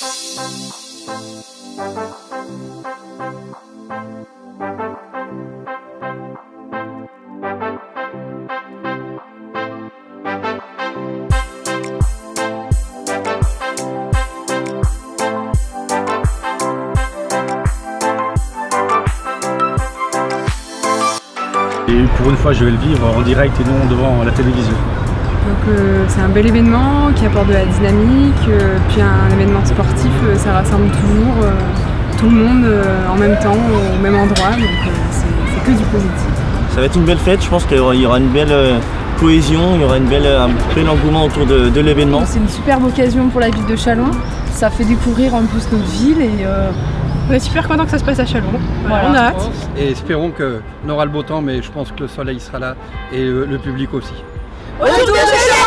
Et pour une fois, je vais le vivre en direct et non devant la télévision. Donc c'est un bel événement qui apporte de la dynamique, puis un événement sportif, ça rassemble toujours tout le monde en même temps, au même endroit, donc c'est que du positif. Ça va être une belle fête, je pense qu'il y aura une belle cohésion, il y aura un bel engouement autour de l'événement. C'est une superbe occasion pour la ville de Chalon, ça fait découvrir en plus notre ville et on est super content que ça se passe à Chalon, voilà. On a hâte. Et espérons qu'on aura le beau temps, mais je pense que le soleil sera là et le public aussi. Au Tour de France !